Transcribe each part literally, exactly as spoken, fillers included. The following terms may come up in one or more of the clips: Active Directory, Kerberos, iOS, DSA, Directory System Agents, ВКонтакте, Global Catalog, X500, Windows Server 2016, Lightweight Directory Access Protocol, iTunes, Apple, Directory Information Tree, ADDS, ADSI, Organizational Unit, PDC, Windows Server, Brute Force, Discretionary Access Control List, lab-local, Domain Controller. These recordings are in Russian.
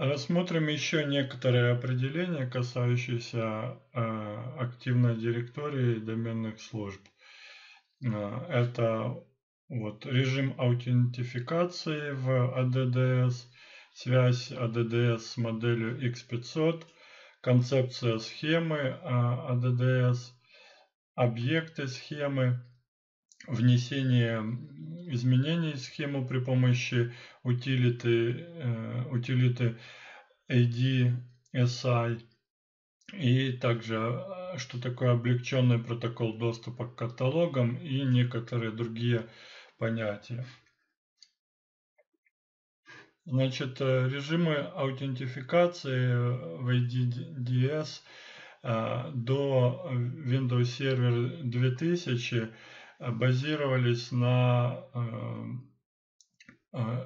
Рассмотрим еще некоторые определения, касающиеся э, активной директории и доменных служб. Это вот, режим аутентификации в а дэ дэ эс, связь а дэ дэ эс с моделью икс пятьсот, концепция схемы а дэ дэ эс, объекты схемы, внесение изменений в схему при помощи утилиты, утилиты эй ди эс ай, и также что такое облегченный протокол доступа к каталогам и некоторые другие понятия. Значит, режимы аутентификации в эй ди эс до Windows Server две тысячи базировались на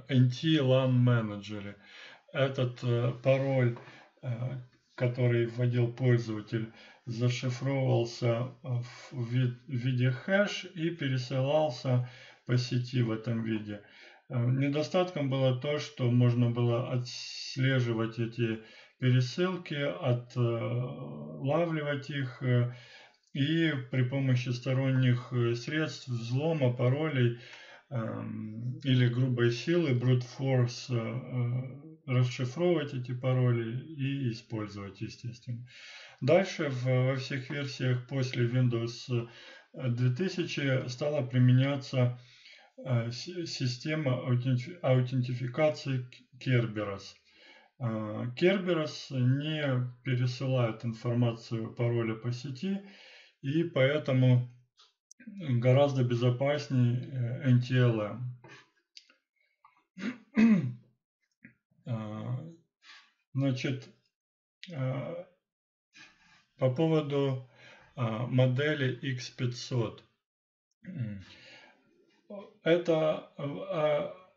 эн ти лан менеджере. Этот пароль, который вводил пользователь, зашифровывался в виде хэш и пересылался по сети в этом виде. Недостатком было то, что можно было отслеживать эти пересылки, отлавливать их, и при помощи сторонних средств взлома, паролей или грубой силы, Brute Force, расшифровывать эти пароли и использовать, естественно. Дальше во всех версиях после Windows две тысячи стала применяться система аутентификации Kerberos. Kerberos не пересылает информацию пароля по сети, и поэтому гораздо безопаснее эн ти эл эм. Значит, по поводу модели икс пятьсот. Это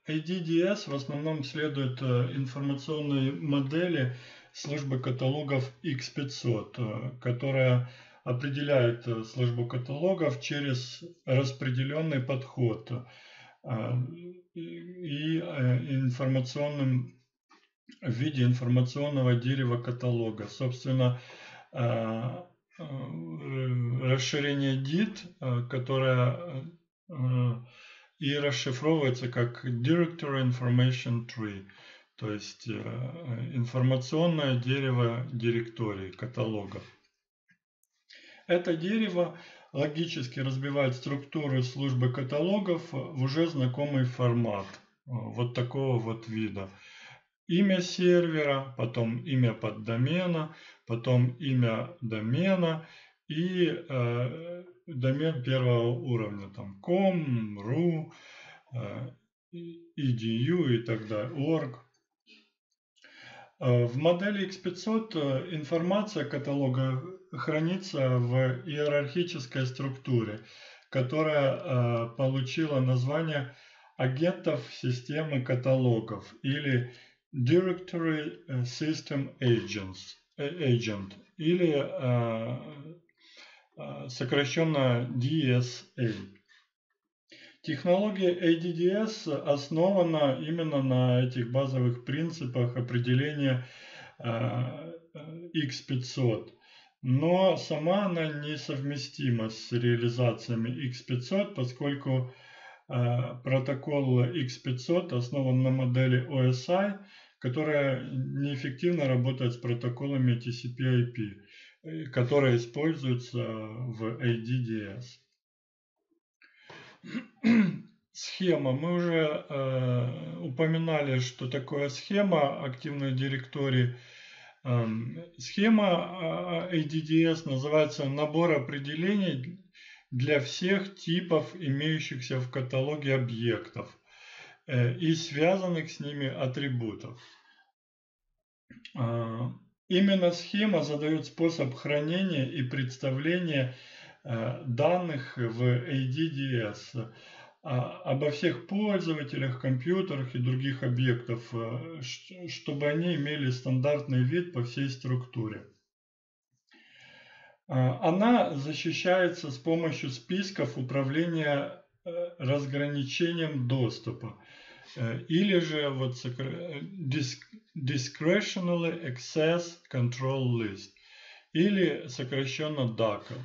эй ди эс в основном следует информационной модели службы каталогов икс пятьсот, которая определяет службу каталогов через распределенный подход и информационным, в виде информационного дерева каталога. Собственно, расширение дит, которое и расшифровывается как Directory Information Tree, то есть информационное дерево директорий, каталогов. Это дерево логически разбивает структуры службы каталогов в уже знакомый формат вот такого вот вида. Имя сервера, потом имя поддомена, потом имя домена и э, домен первого уровня, там ком, ру, э, и ди ю и так далее, орг. В модели икс пятьсот информация каталога хранится в иерархической структуре, которая э, получила название агентов системы каталогов или Directory System Agents, Agent, или э, сокращенно ди эс эй. Технология эй ди эс основана именно на этих базовых принципах определения э, икс пятьсот. Но сама она несовместима с реализациями икс пятьсот, поскольку э, протокол икс пятьсот основан на модели о эс и, которая неэффективно работает с протоколами ти си пи ай пи, которые используются в эй ди эс. Схема. Мы уже э, упоминали, что такое схема активной директории. Схема эй ди эс называется набор определений для всех типов имеющихся в каталоге объектов и связанных с ними атрибутов. Именно схема задает способ хранения и представления данных в эй ди эс обо всех пользователях, компьютерах и других объектов, чтобы они имели стандартный вид по всей структуре. Она защищается с помощью списков управления разграничением доступа, или же вот Discretionary Access Control List, или сокращенно дака.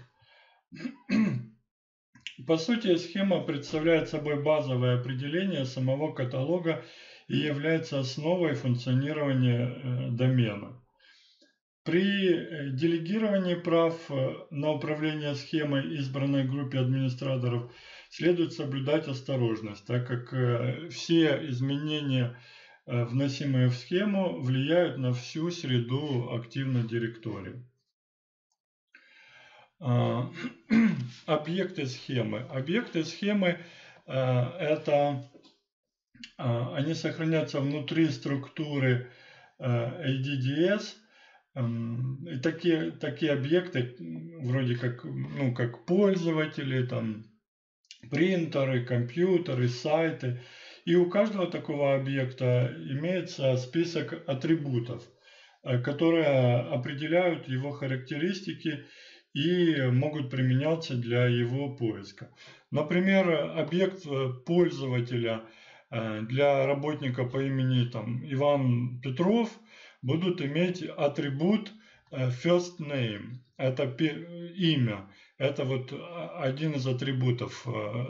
По сути, схема представляет собой базовое определение самого каталога и является основой функционирования домена. При делегировании прав на управление схемой избранной группе администраторов следует соблюдать осторожность, так как все изменения, вносимые в схему, влияют на всю среду активной директории. Объекты схемы. Объекты схемы это они сохранятся внутри структуры эй ди ди эс. И такие, такие объекты, вроде как, ну, как пользователи, там, принтеры, компьютеры, сайты. И у каждого такого объекта имеется список атрибутов, которые определяют его характеристики и могут применяться для его поиска. Например, объект пользователя для работника по имени там, Иван Петров будут иметь атрибут first name, это имя, это вот один из атрибутов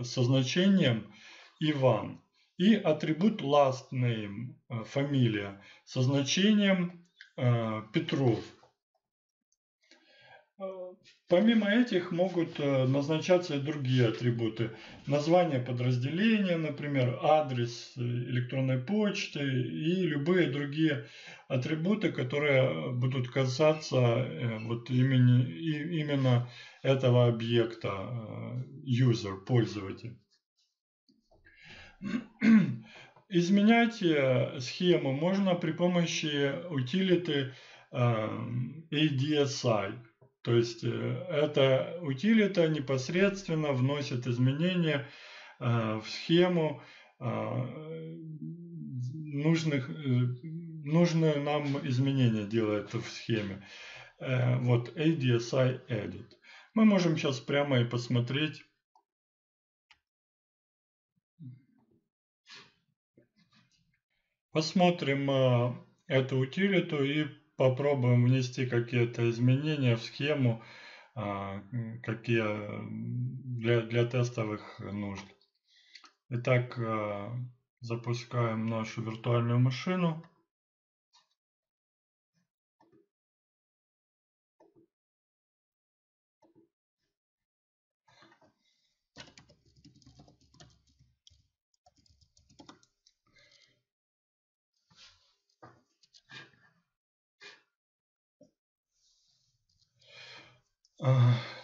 со значением Иван, и атрибут last name, фамилия, со значением Петров. Помимо этих могут назначаться и другие атрибуты. Название подразделения, например, адрес электронной почты и любые другие атрибуты, которые будут касаться вот имени, именно этого объекта, user, пользователь. Изменять схему можно при помощи утилиты эй ди эс ай. То есть эта утилита непосредственно вносит изменения в схему, нужных, нужные нам изменения делает в схеме. Вот эй ди эс ай Edit. Мы можем сейчас прямо и посмотреть. Посмотрим эту утилиту и попробуем внести какие-то изменения в схему, какие для, для тестовых нужд. Итак, запускаем нашу виртуальную машину.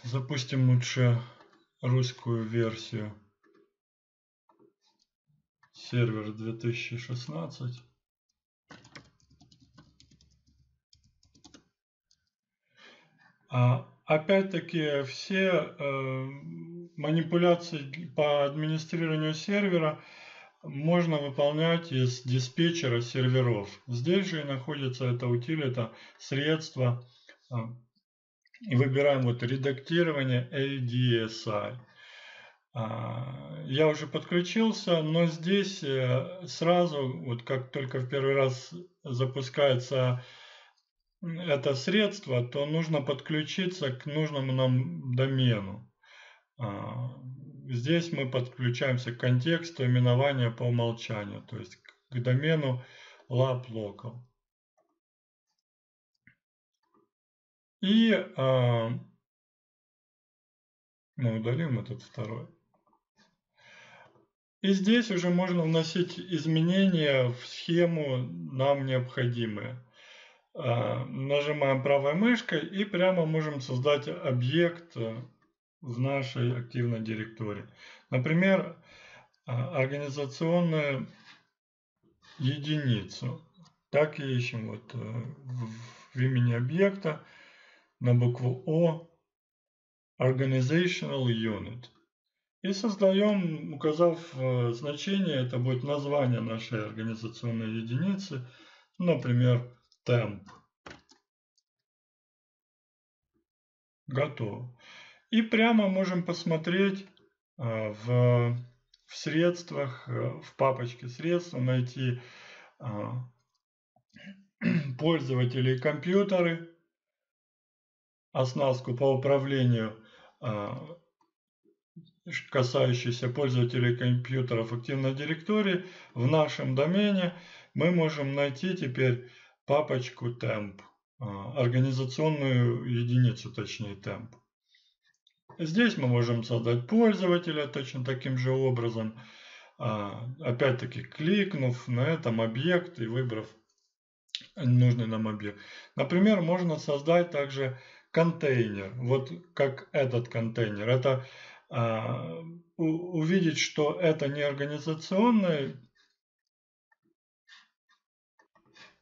Запустим лучше русскую версию. Сервер две тысячи шестнадцать. Опять-таки все э, манипуляции по администрированию сервера можно выполнять из диспетчера серверов. Здесь же и находится эта утилита, средства. И выбираем вот редактирование эй ди эс ай. Я уже подключился, но здесь сразу, вот как только в первый раз запускается это средство, то нужно подключиться к нужному нам домену. Здесь мы подключаемся к контексту именования по умолчанию, то есть к домену lab-local. И э, мы удалим этот второй. И здесь уже можно вносить изменения в схему, нам необходимые. Э, нажимаем правой мышкой и прямо можем создать объект в нашей активной директории. Например, организационную единицу. Так и ищем вот, в имени объекта. На букву О, Organizational Unit. И создаем, указав значение, это будет название нашей организационной единицы, например, темп. Готово. И прямо можем посмотреть в, в средствах, в папочке средства, найти пользователей компьютеры, оснастку по управлению, касающуюся пользователей компьютеров активной директории, в нашем домене мы можем найти теперь папочку темп, организационную единицу, точнее темп. Здесь мы можем создать пользователя точно таким же образом, опять-таки кликнув на этом объект и выбрав нужный нам объект. Например, можно создать также контейнер, вот как этот контейнер. Это а, у, увидеть, что это не организационный,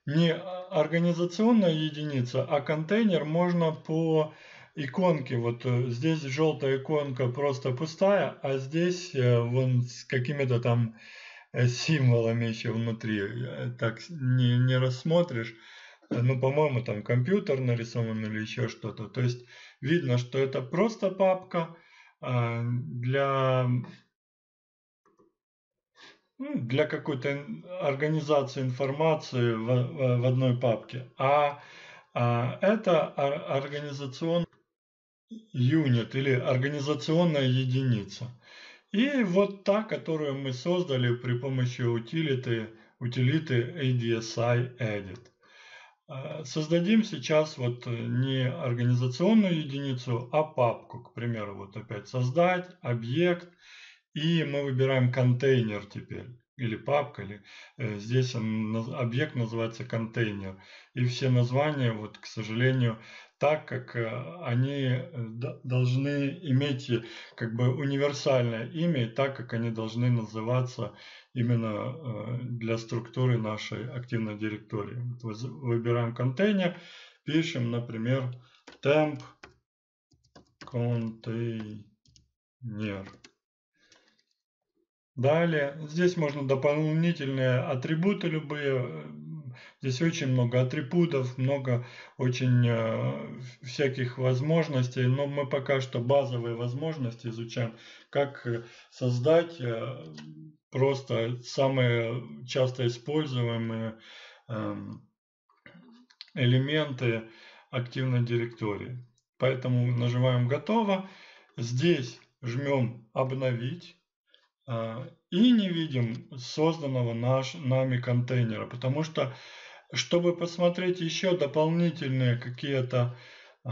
не организационная единица, а контейнер можно по иконке. Вот здесь желтая иконка просто пустая, а здесь вон с какими-то там символами еще внутри. Так не, не рассмотришь. Ну, по-моему, там компьютер нарисован или еще что-то. То есть видно, что это просто папка для, для какой-то организации информации в, в одной папке. А, а это организационный юнит или организационная единица. И вот та, которую мы создали при помощи утилиты, утилиты эй ди эс ай Edit. Создадим сейчас вот не организационную единицу, а папку. К примеру, вот опять создать, объект. И мы выбираем контейнер теперь. Или папка. Или, э, здесь он, объект называется контейнер. И все названия, вот, к сожалению, так как э, они должны иметь как бы универсальное имя, и так как они должны называться именно для структуры нашей активной директории. Выбираем контейнер, пишем, например, темп контейнер. Далее, здесь можно дополнительные атрибуты любые. Здесь очень много атрибутов, много очень э, всяких возможностей, но мы пока что базовые возможности изучаем, как создать э, просто самые часто используемые э, элементы активной директории. Поэтому нажимаем «Готово». Здесь жмем «Обновить». Э, и не видим созданного наш, нами контейнера, потому что, чтобы посмотреть еще дополнительные какие-то э,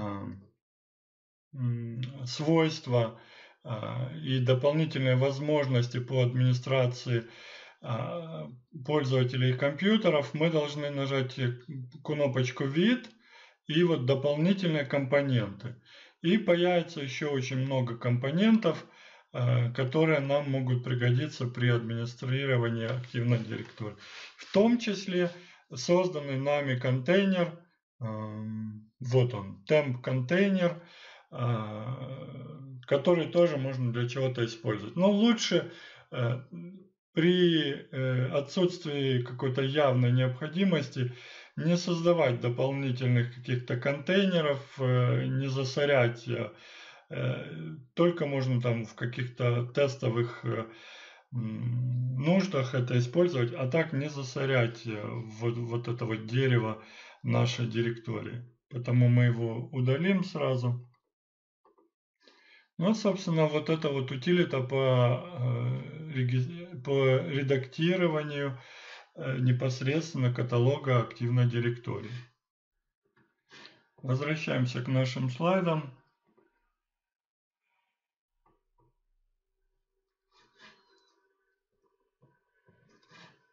свойства э, и дополнительные возможности по администрации э, пользователей компьютеров, мы должны нажать кнопочку «Вид» и вот дополнительные компоненты. И появится еще очень много компонентов, которые нам могут пригодиться при администрировании активной директории. В том числе созданный нами контейнер, вот он, темп-контейнер, который тоже можно для чего-то использовать. Но лучше при отсутствии какой-то явной необходимости не создавать дополнительных каких-то контейнеров, не засорять. Только можно там в каких-то тестовых нуждах это использовать, а так не засорять вот, вот это вот дерево нашей директории. Поэтому мы его удалим сразу. Ну, собственно, вот эта вот утилита по, по редактированию непосредственно каталога активной директории. Возвращаемся к нашим слайдам.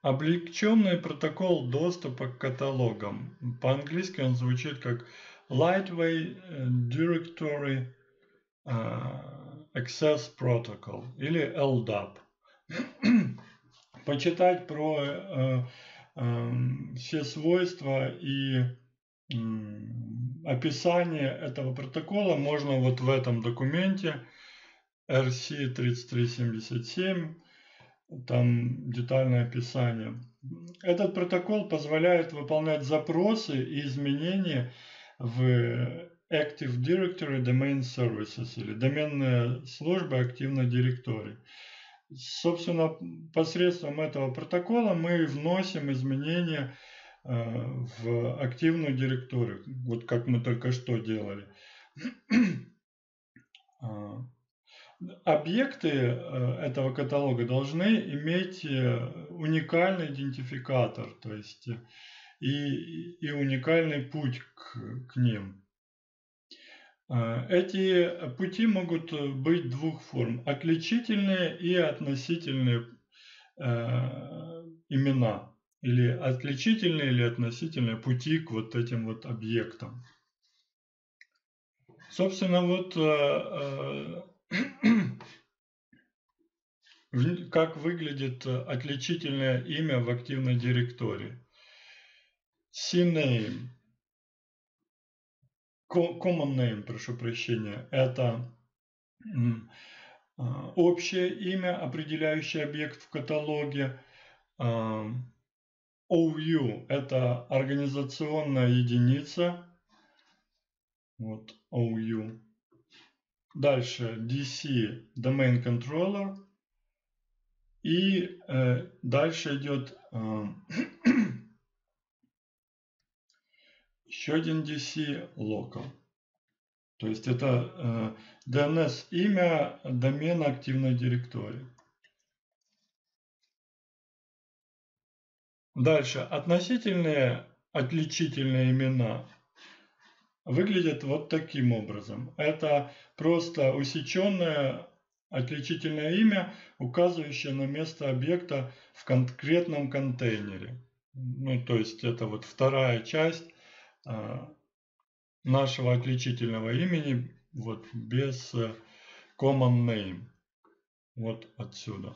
Облегченный протокол доступа к каталогам. По-английски он звучит как Lightweight Directory Access Protocol или эл дап. Почитать про э, э, все свойства и э, описание этого протокола можно вот в этом документе эр си тридцать три семьдесят семь. Там детальное описание. Этот протокол позволяет выполнять запросы и изменения в Active Directory Domain Services или доменные службы активной директории. Собственно, посредством этого протокола мы вносим изменения в активную директорию, вот как мы только что делали. Объекты этого каталога должны иметь уникальный идентификатор, то есть и, и уникальный путь к, к ним. Эти пути могут быть двух форм: отличительные и относительные э, имена, или отличительные или относительные пути к вот этим вот объектам. Собственно, вот э, э, как выглядит отличительное имя в активной директории. Cname, common name, прошу прощения, это общее имя, определяющее объект в каталоге. о ю это организационная единица. Вот о ю. Дальше ди си, domain controller. И э, дальше идет э, еще один ди си local. То есть это э, ди эн эс имя домена активной директории. Дальше относительные отличительные имена выглядят вот таким образом. Это просто усеченное отличительное имя, указывающее на место объекта в конкретном контейнере. Ну, то есть это вот вторая часть нашего отличительного имени, вот без common name, вот отсюда.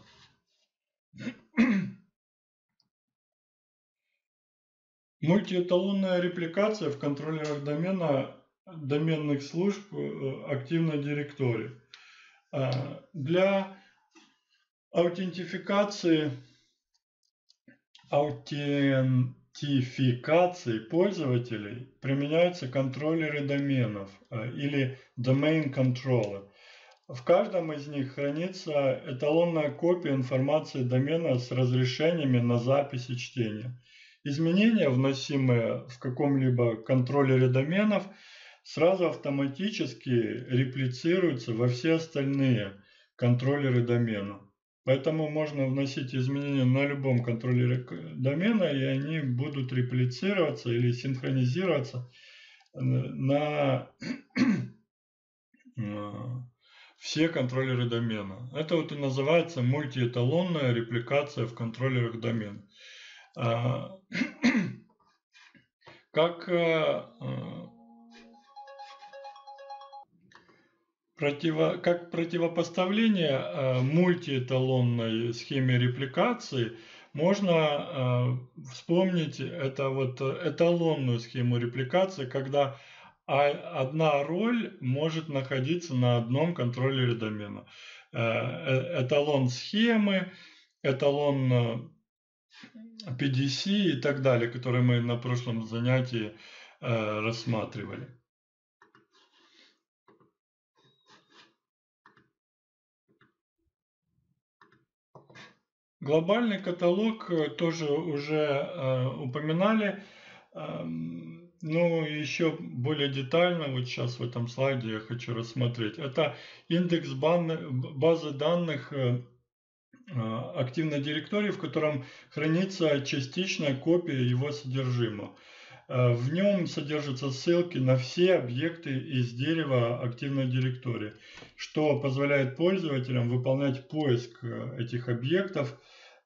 Мультиэталонная репликация в контроллерах домена, доменных служб активной директории. Для аутентификации аутен Аутентификации пользователей применяются контроллеры доменов или domain controller. В каждом из них хранится эталонная копия информации домена с разрешениями на запись и чтение. Изменения, вносимые в каком-либо контроллере доменов, сразу автоматически реплицируются во все остальные контроллеры домена. Поэтому можно вносить изменения на любом контроллере домена, и они будут реплицироваться или синхронизироваться на все контроллеры домена. Это вот и называется мультиэталонная репликация в контроллерах домена. Как Противо, как противопоставление э, мультиэталонной схеме репликации можно э, вспомнить это вот эталонную схему репликации, когда а, одна роль может находиться на одном контроллере домена. Э, э, эталон схемы, эталон пи ди си и так далее, которые мы на прошлом занятии э, рассматривали. Глобальный каталог тоже уже э, упоминали, э, но еще более детально, вот сейчас в этом слайде я хочу рассмотреть. Это индекс базы данных э, активной директории, в котором хранится частичная копия его содержимого. Э, в нем содержатся ссылки на все объекты из дерева активной директории, что позволяет пользователям выполнять поиск этих объектов,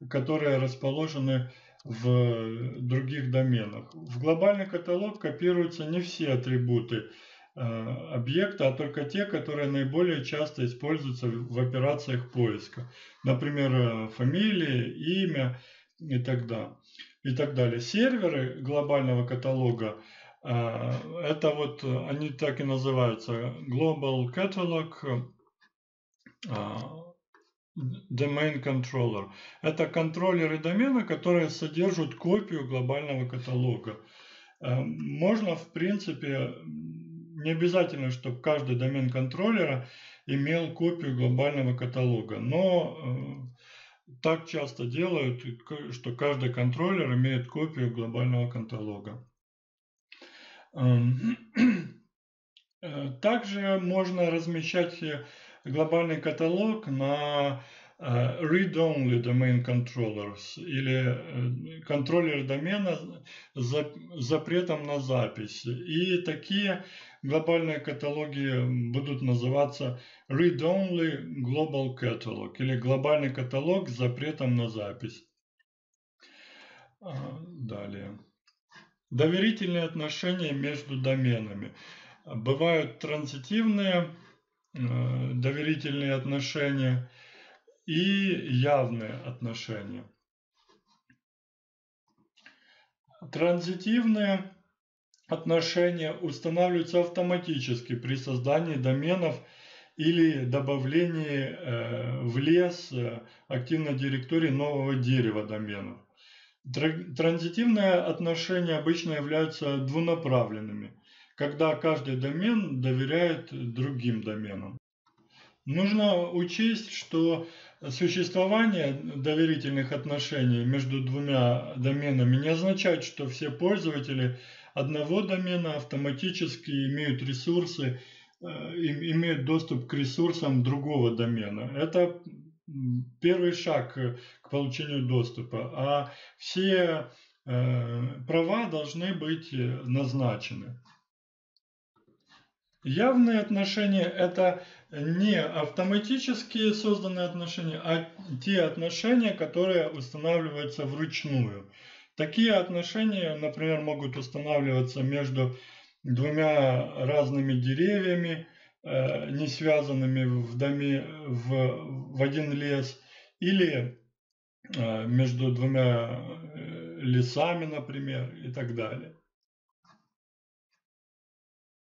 которые расположены в других доменах. В глобальный каталог копируются не все атрибуты э, объекта, а только те, которые наиболее часто используются в, в операциях поиска. Например, фамилии, имя и так, да, и так далее. Серверы глобального каталога, э, это вот они так и называются: Global Catalog, э, Domain Controller. Это контроллеры домена, которые содержат копию глобального каталога. Можно, в принципе, не обязательно, чтобы каждый домен контроллера имел копию глобального каталога, но так часто делают, что каждый контроллер имеет копию глобального каталога. Также можно размещать глобальный каталог на read-only domain controllers или контроллер домена с запретом на запись. И такие глобальные каталоги будут называться read-only global catalog или глобальный каталог с запретом на запись. Далее. Доверительные отношения между доменами. Бывают транзитивные э, доверительные отношения и явные отношения. Транзитивные отношения устанавливаются автоматически при создании доменов или добавлении э, в лес э, активной директории нового дерева доменов. Транзитивные отношения обычно являются двунаправленными, когда каждый домен доверяет другим доменам. Нужно учесть, что существование доверительных отношений между двумя доменами не означает, что все пользователи одного домена автоматически имеют ресурсы, имеют доступ к ресурсам другого домена. Это первый шаг к получению доступа, а все права должны быть назначены. Явные отношения – это не автоматически созданные отношения, а те отношения, которые устанавливаются вручную. Такие отношения, например, могут устанавливаться между двумя разными деревьями, не связанными в, доме, в, в один лес, или между двумя лесами, например, и так далее.